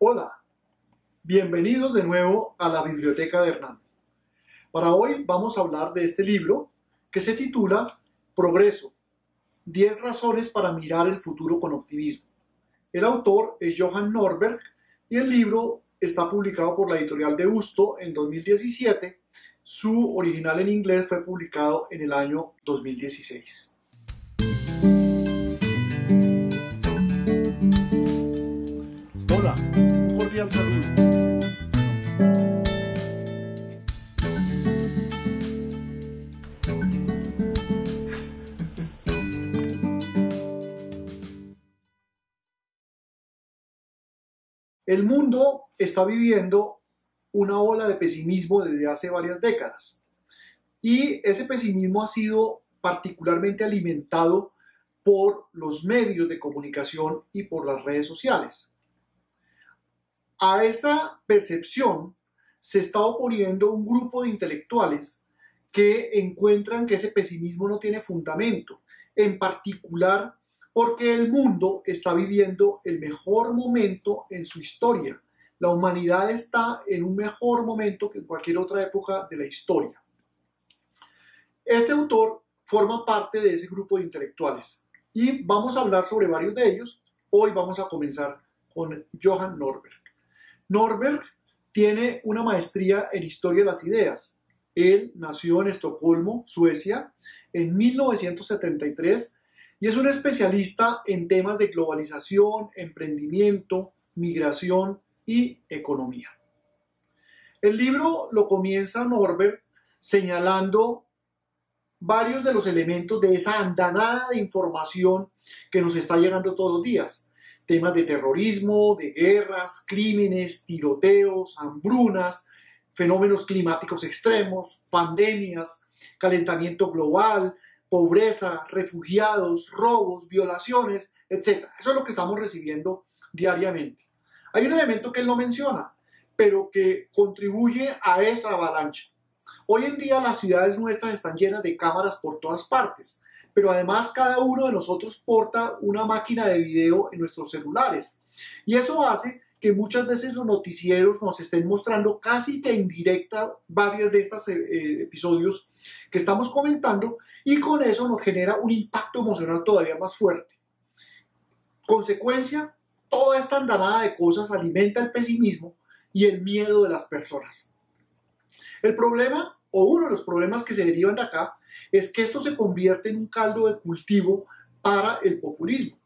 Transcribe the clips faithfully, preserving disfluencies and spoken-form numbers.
Hola, bienvenidos de nuevo a la Biblioteca de Hernán. Para hoy vamos a hablar de este libro que se titula Progreso: diez razones para mirar el futuro con optimismo. El autor es Johan Norberg y el libro está publicado por la editorial Deusto en dos mil diecisiete. Su original en inglés fue publicado en el año dos mil dieciséis. Hola, un cordial saludo. El mundo está viviendo una ola de pesimismo desde hace varias décadas y ese pesimismo ha sido particularmente alimentado por los medios de comunicación y por las redes sociales. A esa percepción se está oponiendo un grupo de intelectuales que encuentran que ese pesimismo no tiene fundamento, en particular porque el mundo está viviendo el mejor momento en su historia. La humanidad está en un mejor momento que en cualquier otra época de la historia. Este autor forma parte de ese grupo de intelectuales y vamos a hablar sobre varios de ellos. Hoy vamos a comenzar con Johan Norberg. Norberg tiene una maestría en Historia de las Ideas. Él nació en Estocolmo, Suecia, en mil novecientos setenta y tres y es un especialista en temas de globalización, emprendimiento, migración y economía. El libro lo comienza Norberg señalando varios de los elementos de esa andanada de información que nos está llegando todos los días. Temas de terrorismo, de guerras, crímenes, tiroteos, hambrunas, fenómenos climáticos extremos, pandemias, calentamiento global, pobreza, refugiados, robos, violaciones, etcétera. Eso es lo que estamos recibiendo diariamente. Hay un elemento que él no menciona, pero que contribuye a esta avalancha. Hoy en día las ciudades nuestras están llenas de cámaras por todas partes, pero además cada uno de nosotros porta una máquina de video en nuestros celulares. Y eso hace que muchas veces los noticieros nos estén mostrando casi que en directa varios de estos eh, episodios que estamos comentando y con eso nos genera un impacto emocional todavía más fuerte. Consecuencia, toda esta andanada de cosas alimenta el pesimismo y el miedo de las personas. El problema, o uno de los problemas que se derivan de acá, es que esto se convierte en un caldo de cultivo para el populismo.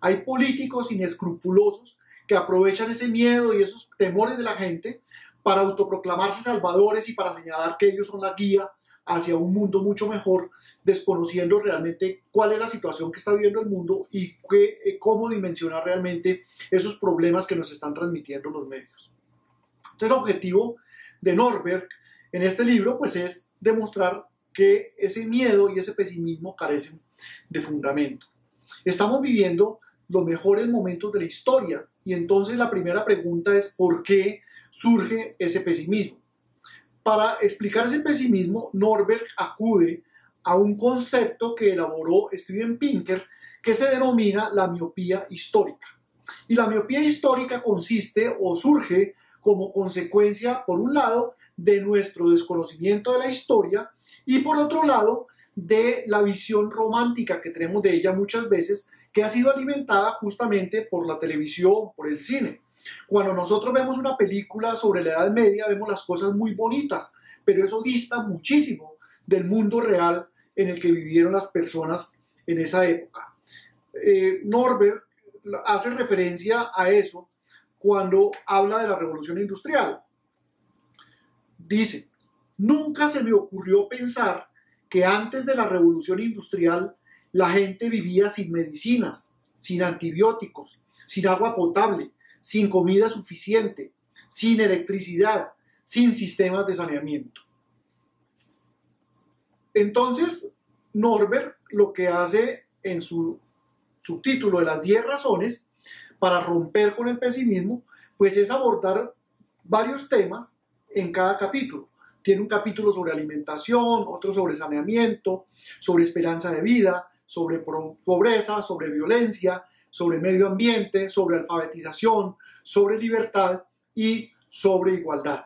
Hay políticos inescrupulosos que aprovechan ese miedo y esos temores de la gente para autoproclamarse salvadores y para señalar que ellos son la guía hacia un mundo mucho mejor, desconociendo realmente cuál es la situación que está viviendo el mundo y qué, cómo dimensionar realmente esos problemas que nos están transmitiendo los medios. Entonces, el objetivo de Norberg en este libro pues, es demostrar que ese miedo y ese pesimismo carecen de fundamento. Estamos viviendo los mejores momentos de la historia y entonces la primera pregunta es ¿por qué surge ese pesimismo? Para explicar ese pesimismo, Norberg acude a un concepto que elaboró Steven Pinker que se denomina la miopía histórica. Y la miopía histórica consiste o surge como consecuencia, por un lado, de nuestro desconocimiento de la historia y por otro lado, de la visión romántica que tenemos de ella muchas veces, que ha sido alimentada justamente por la televisión, por el cine. Cuando nosotros vemos una película sobre la Edad Media, vemos las cosas muy bonitas, pero eso dista muchísimo del mundo real en el que vivieron las personas en esa época. Eh, Norberg hace referencia a eso cuando habla de la Revolución Industrial. Dice, nunca se me ocurrió pensar que antes de la Revolución Industrial la gente vivía sin medicinas, sin antibióticos, sin agua potable, sin comida suficiente, sin electricidad, sin sistemas de saneamiento. Entonces, Norberg lo que hace en su subtítulo de las diez razones para romper con el pesimismo, pues es abordar varios temas en cada capítulo. Tiene un capítulo sobre alimentación, otro sobre saneamiento, sobre esperanza de vida, sobre pobreza, sobre violencia, sobre medio ambiente, sobre alfabetización, sobre libertad y sobre igualdad.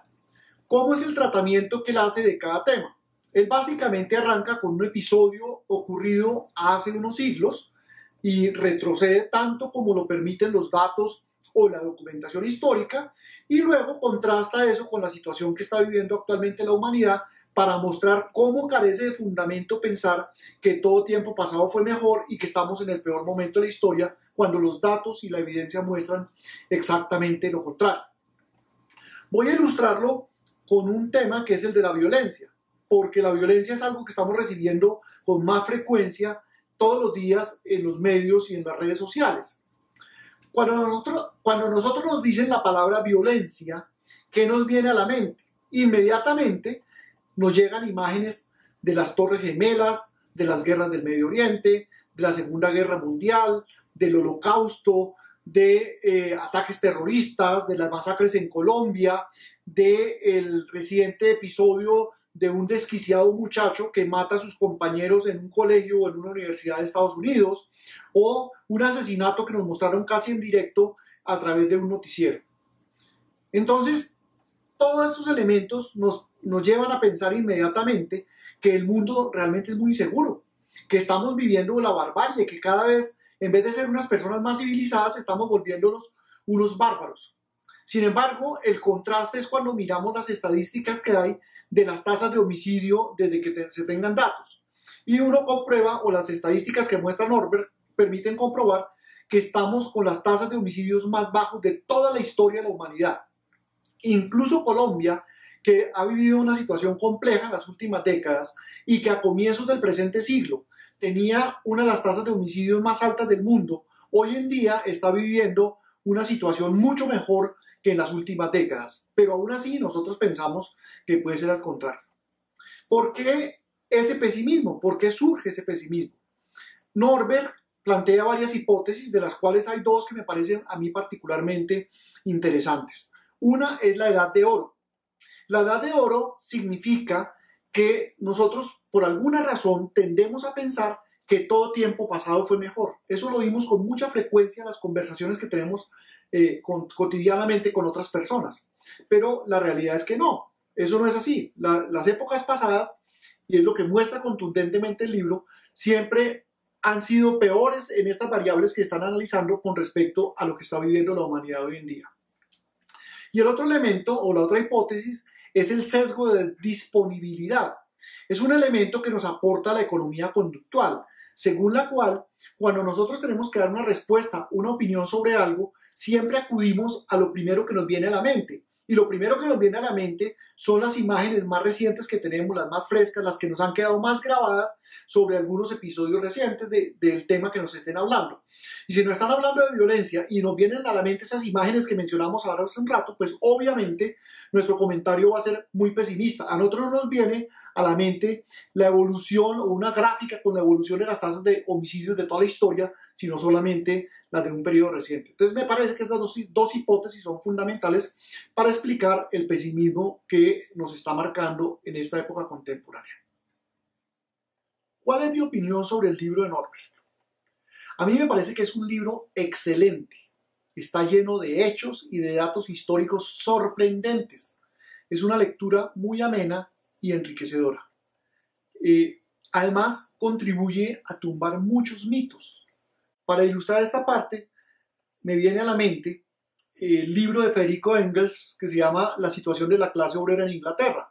¿Cómo es el tratamiento que él hace de cada tema? Él básicamente arranca con un episodio ocurrido hace unos siglos y retrocede tanto como lo permiten los datos o la documentación histórica, y luego contrasta eso con la situación que está viviendo actualmente la humanidad para mostrar cómo carece de fundamento pensar que todo tiempo pasado fue mejor y que estamos en el peor momento de la historia cuando los datos y la evidencia muestran exactamente lo contrario. Voy a ilustrarlo con un tema que es el de la violencia, porque la violencia es algo que estamos recibiendo con más frecuencia todos los días en los medios y en las redes sociales. Cuando nosotros, cuando nosotros nos dicen la palabra violencia, ¿qué nos viene a la mente? Inmediatamente nos llegan imágenes de las Torres Gemelas, de las guerras del Medio Oriente, de la Segunda Guerra Mundial, del Holocausto, de eh, ataques terroristas, de las masacres en Colombia, del reciente episodio de un desquiciado muchacho que mata a sus compañeros en un colegio o en una universidad de Estados Unidos, o un asesinato que nos mostraron casi en directo a través de un noticiero. Entonces, todos estos elementos nos, nos llevan a pensar inmediatamente que el mundo realmente es muy inseguro, que estamos viviendo la barbarie, que cada vez, en vez de ser unas personas más civilizadas, estamos volviéndonos unos bárbaros. Sin embargo, el contraste es cuando miramos las estadísticas que hay de las tasas de homicidio desde que te, se tengan datos. Y uno comprueba, o las estadísticas que muestra Norberg permiten comprobar, que estamos con las tasas de homicidios más bajas de toda la historia de la humanidad. Incluso Colombia, que ha vivido una situación compleja en las últimas décadas y que a comienzos del presente siglo tenía una de las tasas de homicidios más altas del mundo, hoy en día está viviendo una situación mucho mejor que en las últimas décadas, pero aún así nosotros pensamos que puede ser al contrario. ¿Por qué ese pesimismo? ¿Por qué surge ese pesimismo? Norberg plantea varias hipótesis, de las cuales hay dos que me parecen a mí particularmente interesantes. Una es la edad de oro. La edad de oro significa que nosotros por alguna razón tendemos a pensar que todo tiempo pasado fue mejor. Eso lo vimos con mucha frecuencia en las conversaciones que tenemos Eh, con, cotidianamente con otras personas, pero la realidad es que no, eso no es así. La, las épocas pasadas, y es lo que muestra contundentemente el libro, siempre han sido peores en estas variables que están analizando con respecto a lo que está viviendo la humanidad hoy en día. Y el otro elemento, o la otra hipótesis, es el sesgo de disponibilidad. Es un elemento que nos aporta la economía conductual, según la cual, cuando nosotros tenemos que dar una respuesta, una opinión sobre algo, siempre acudimos a lo primero que nos viene a la mente. Y lo primero que nos viene a la mente son las imágenes más recientes que tenemos, las más frescas, las que nos han quedado más grabadas sobre algunos episodios recientes de, del tema que nos estén hablando. Y si nos están hablando de violencia y nos vienen a la mente esas imágenes que mencionamos ahora hace un rato, pues obviamente nuestro comentario va a ser muy pesimista. A nosotros nos viene a la mente la evolución o una gráfica con la evolución de las tasas de homicidios de toda la historia, sino solamente la de un periodo reciente. Entonces me parece que estas dos, dos hipótesis son fundamentales para explicar el pesimismo que nos está marcando en esta época contemporánea. ¿Cuál es mi opinión sobre el libro de Norberg? A mí me parece que es un libro excelente. Está lleno de hechos y de datos históricos sorprendentes. Es una lectura muy amena y enriquecedora. Eh, además, contribuye a tumbar muchos mitos. Para ilustrar esta parte, me viene a la mente el libro de Federico Engels que se llama La situación de la clase obrera en Inglaterra.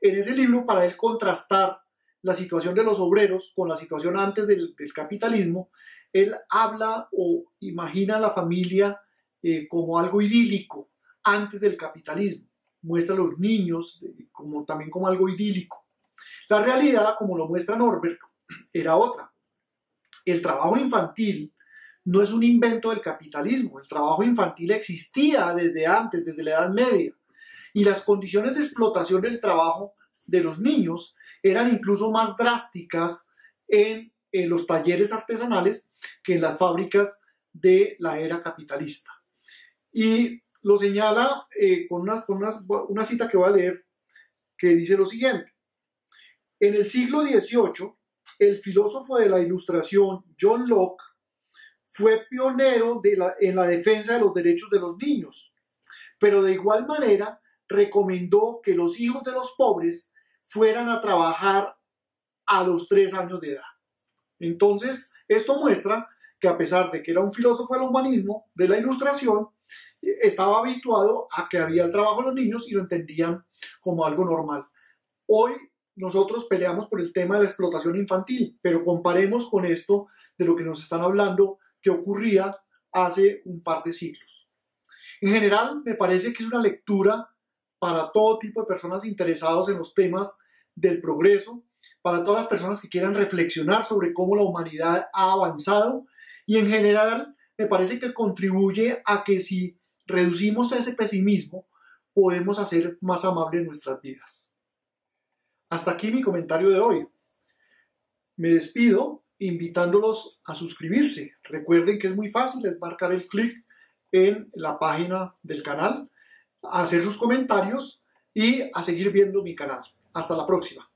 En ese libro, para él contrastar la situación de los obreros con la situación antes del, del capitalismo, él habla o imagina a la familia eh, como algo idílico antes del capitalismo. Muestra a los niños eh, como, también como algo idílico. La realidad, como lo muestra Norberg, era otra. El trabajo infantil no es un invento del capitalismo. El trabajo infantil existía desde antes, desde la Edad Media. Y las condiciones de explotación del trabajo de los niños eran incluso más drásticas en, en los talleres artesanales que en las fábricas de la era capitalista. Y lo señala eh, con, una, con una, una cita que voy a leer, que dice lo siguiente. En el siglo dieciocho, el filósofo de la Ilustración John Locke fue pionero de la, en la defensa de los derechos de los niños, pero de igual manera recomendó que los hijos de los pobres fueran a trabajar a los tres años de edad. Entonces, esto muestra que a pesar de que era un filósofo del humanismo, de la Ilustración, estaba habituado a que había el trabajo de los niños y lo entendían como algo normal. Hoy nosotros peleamos por el tema de la explotación infantil, pero comparemos con esto de lo que nos están hablando que ocurría hace un par de siglos. En general, me parece que es una lectura para todo tipo de personas interesadas en los temas del progreso, para todas las personas que quieran reflexionar sobre cómo la humanidad ha avanzado, y en general me parece que contribuye a que si reducimos ese pesimismo, podemos hacer más amables nuestras vidas. Hasta aquí mi comentario de hoy. Me despido invitándolos a suscribirse. Recuerden que es muy fácil, es marcar el clic en la página del canal, hacer sus comentarios y a seguir viendo mi canal. Hasta la próxima.